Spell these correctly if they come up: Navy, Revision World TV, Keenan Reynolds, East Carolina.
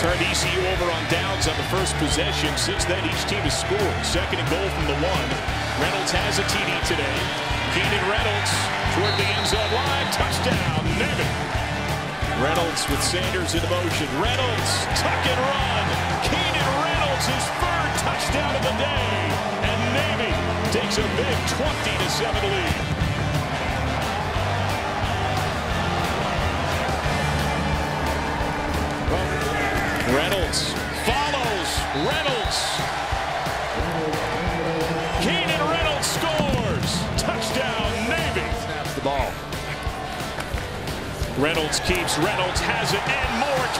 Turned ECU over on downs on the first possession. Since then, each team has scored. Second and goal from the one. Reynolds has a TD today. Keenan Reynolds toward the end zone line. Touchdown, Navy. Reynolds with Sanders in motion. Reynolds, tuck and run. Keenan Reynolds, his third touchdown of the day. And Navy takes a big 20-7 lead. Reynolds follows. Reynolds. Keenan Reynolds scores. Touchdown, Navy. Snaps the ball. Reynolds keeps. Reynolds has it and more.